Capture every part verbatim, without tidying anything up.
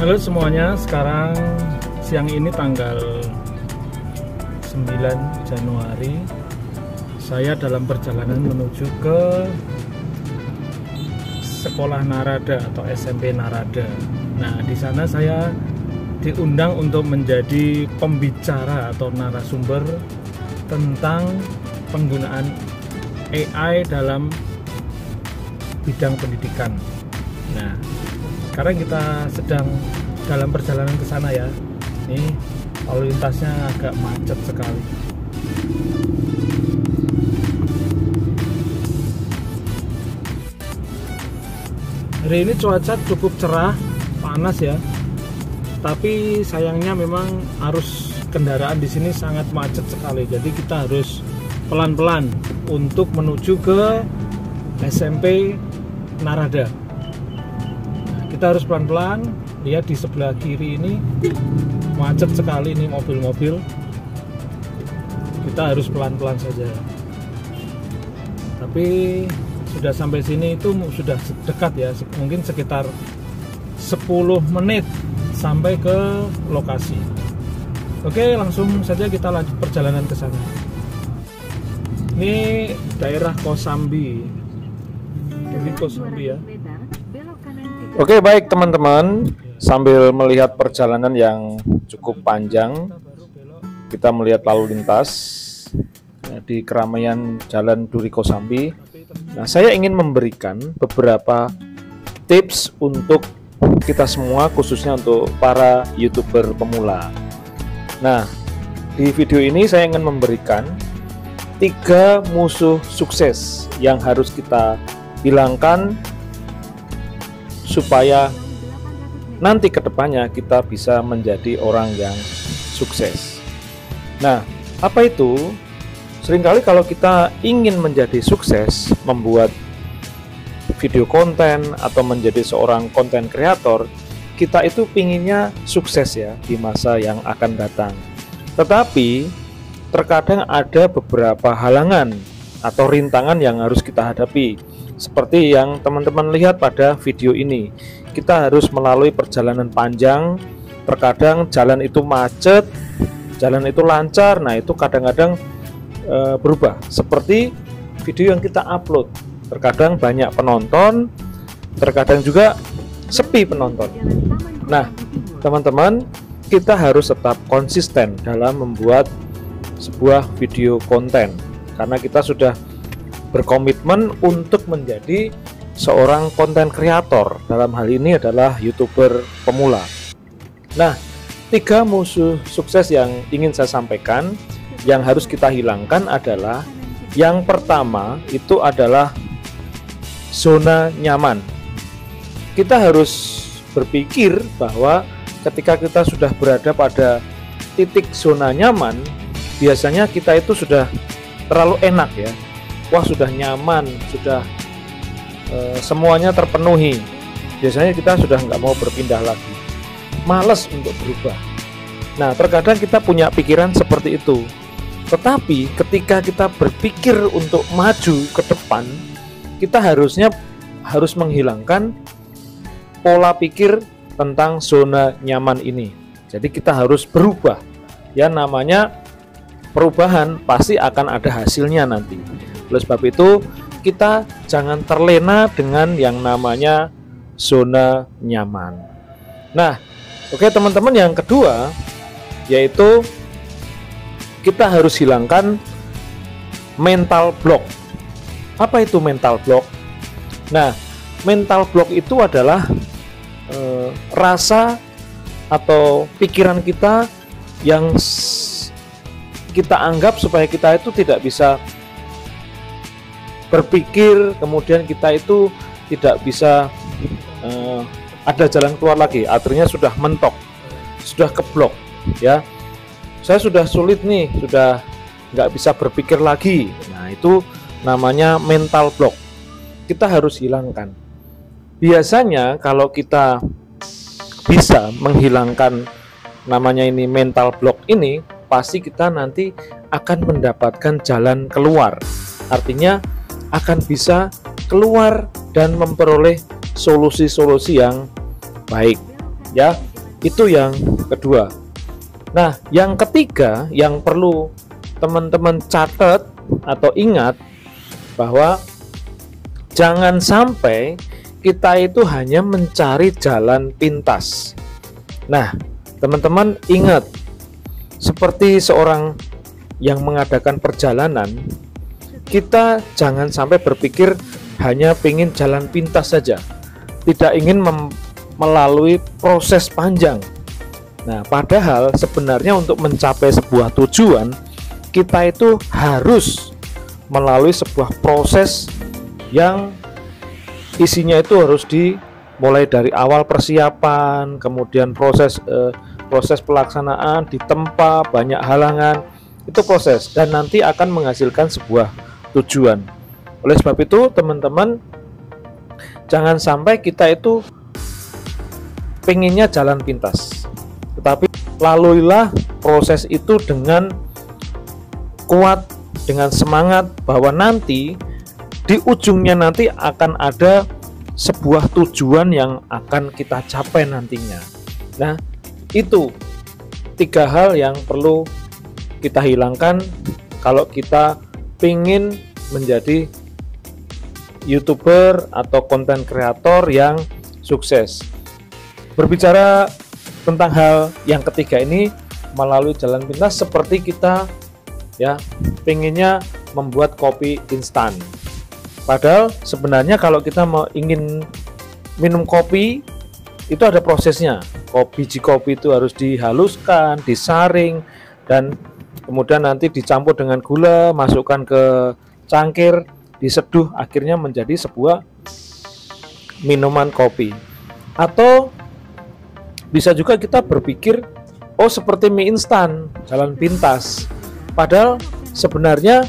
Halo semuanya, sekarang siang ini tanggal sembilan Januari. Saya dalam perjalanan menuju ke Sekolah Narada atau S M P Narada. Nah, di sana saya diundang untuk menjadi pembicara atau narasumber tentang penggunaan A I dalam bidang pendidikan. Nah, sekarang kita sedang dalam perjalanan ke sana ya. Ini lalu lintasnya agak macet sekali. Hari ini cuaca cukup cerah, panas ya. Tapi sayangnya memang arus kendaraan di sini sangat macet sekali. Jadi kita harus pelan-pelan untuk menuju ke S M P Narada. Nah, kita harus pelan-pelan. Lihat di sebelah kiri ini macet sekali ini mobil-mobil. Kita harus pelan-pelan saja. Tapi sudah sampai sini itu sudah dekat ya. Mungkin sekitar sepuluh menit. Sampai ke lokasi. Oke, langsung saja kita lanjut perjalanan ke sana. Ini daerah Kosambi, Duri Kosambi ya. Oke, baik teman-teman, sambil melihat perjalanan yang cukup panjang, kita melihat lalu lintas di keramaian Jalan Duri Kosambi. Nah, saya ingin memberikan beberapa tips untuk kita semua, khususnya untuk para youtuber pemula. Nah, di video ini saya ingin memberikan tiga musuh sukses yang harus kita hilangkan supaya nanti kedepannya kita bisa menjadi orang yang sukses. Nah, apa itu? Seringkali kalau kita ingin menjadi sukses, membuat video konten atau menjadi seorang konten kreator, kita itu pinginnya sukses ya di masa yang akan datang. Tetapi terkadang ada beberapa halangan atau rintangan yang harus kita hadapi. Seperti yang teman-teman lihat pada video ini, kita harus melalui perjalanan panjang. Terkadang jalan itu macet, jalan itu lancar. Nah, itu kadang-kadang e, berubah. Seperti video yang kita upload, terkadang banyak penonton, terkadang juga sepi penonton. Nah, teman-teman, kita harus tetap konsisten dalam membuat sebuah video konten, karena kita sudah berkomitmen untuk menjadi seorang konten kreator. Dalam hal ini adalah YouTuber pemula. Nah, tiga musuh sukses yang ingin saya sampaikan, yang harus kita hilangkan adalah, yang pertama itu adalah zona nyaman. Kita harus berpikir bahwa ketika kita sudah berada pada titik zona nyaman, biasanya kita itu sudah terlalu enak ya. Wah, sudah nyaman, sudah e, semuanya terpenuhi. Biasanya kita sudah nggak mau berpindah lagi, males untuk berubah. Nah, terkadang kita punya pikiran seperti itu. Tetapi ketika kita berpikir untuk maju ke depan, kita harusnya harus menghilangkan pola pikir tentang zona nyaman ini. Jadi kita harus berubah. Ya, namanya perubahan pasti akan ada hasilnya nanti. Oleh sebab itu, kita jangan terlena dengan yang namanya zona nyaman. Nah, oke teman-teman, yang kedua yaitu kita harus hilangkan mental block. Apa itu mental block? Nah, mental block itu adalah e, rasa atau pikiran kita yang kita anggap supaya kita itu tidak bisa berpikir, kemudian kita itu tidak bisa e, ada jalan keluar lagi. Artinya sudah mentok, sudah keblok ya. Saya sudah sulit nih, sudah nggak bisa berpikir lagi. Nah, itu namanya mental block. Kita harus hilangkan. Biasanya kalau kita bisa menghilangkan namanya ini mental block ini, pasti kita nanti akan mendapatkan jalan keluar. Artinya akan bisa keluar dan memperoleh solusi-solusi yang baik ya. Itu yang kedua. Nah, yang ketiga yang perlu teman-teman catat atau ingat, bahwa jangan sampai kita itu hanya mencari jalan pintas. Nah, teman-teman ingat, seperti seorang yang mengadakan perjalanan, kita jangan sampai berpikir hanya ingin jalan pintas saja, tidak ingin melalui proses panjang. Nah, padahal sebenarnya untuk mencapai sebuah tujuan, kita itu harus melalui sebuah proses yang isinya itu harus dimulai dari awal, persiapan, kemudian proses eh, proses pelaksanaan, ditempa banyak halangan, itu proses, dan nanti akan menghasilkan sebuah tujuan. Oleh sebab itu teman-teman, jangan sampai kita itu pengennya jalan pintas, tetapi laluilah proses itu dengan kuat, dengan semangat, bahwa nanti di ujungnya nanti akan ada sebuah tujuan yang akan kita capai nantinya. Nah, itu tiga hal yang perlu kita hilangkan kalau kita ingin menjadi YouTuber atau konten kreator yang sukses. Berbicara tentang hal yang ketiga ini, melalui jalan pintas, seperti kita ya pengennya membuat kopi instan, padahal sebenarnya kalau kita mau ingin minum kopi itu ada prosesnya. Kopi, biji kopi itu harus dihaluskan, disaring, dan kemudian nanti dicampur dengan gula, masukkan ke cangkir, diseduh, akhirnya menjadi sebuah minuman kopi. Atau bisa juga kita berpikir, oh seperti mie instan, jalan pintas. Padahal sebenarnya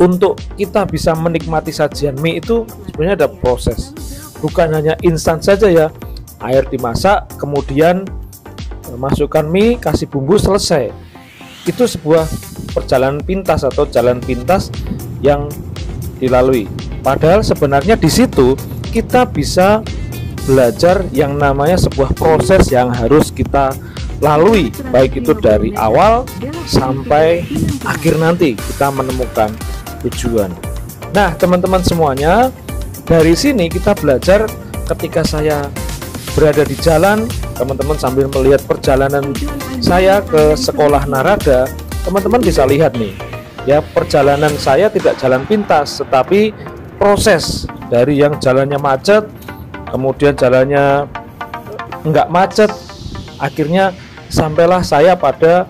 untuk kita bisa menikmati sajian mie itu sebenarnya ada proses. Bukan hanya instan saja ya, air dimasak, kemudian masukkan mie, kasih bumbu, selesai. Itu sebuah perjalanan pintas atau jalan pintas yang dilalui. Padahal sebenarnya di situ kita bisa belajar yang namanya sebuah proses yang harus kita lalui, baik itu dari awal sampai akhir nanti kita menemukan tujuan. Nah, teman-teman semuanya, dari sini kita belajar, ketika saya berada di jalan, teman-teman sambil melihat perjalanan saya ke Sekolah Narada, teman-teman bisa lihat nih ya, perjalanan saya tidak jalan pintas, tetapi proses dari yang jalannya macet, kemudian jalannya enggak macet, akhirnya sampailah saya pada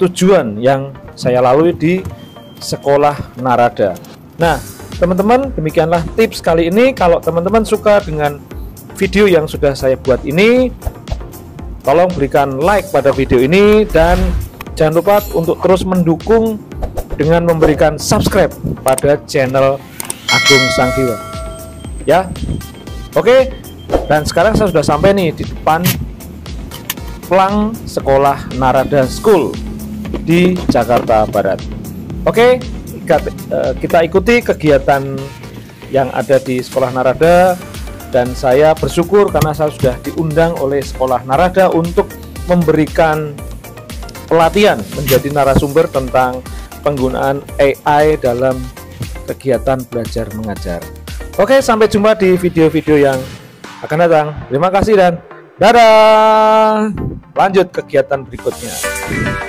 tujuan yang saya lalui di Sekolah Narada. Nah, teman-teman, demikianlah tips kali ini. Kalau teman-teman suka dengan video yang sudah saya buat ini, tolong berikan like pada video ini, dan jangan lupa untuk terus mendukung dengan memberikan subscribe pada channel Agung Sang Dewa ya. Oke, dan sekarang saya sudah sampai nih di depan pelang Sekolah Narada School di Jakarta Barat. Oke, kita ikuti kegiatan yang ada di Sekolah Narada. Dan saya bersyukur karena saya sudah diundang oleh Sekolah Narada untuk memberikan pelatihan menjadi narasumber tentang penggunaan A I dalam kegiatan belajar mengajar. Oke, sampai jumpa di video-video yang akan datang. Terima kasih dan dadah. Lanjut kegiatan berikutnya.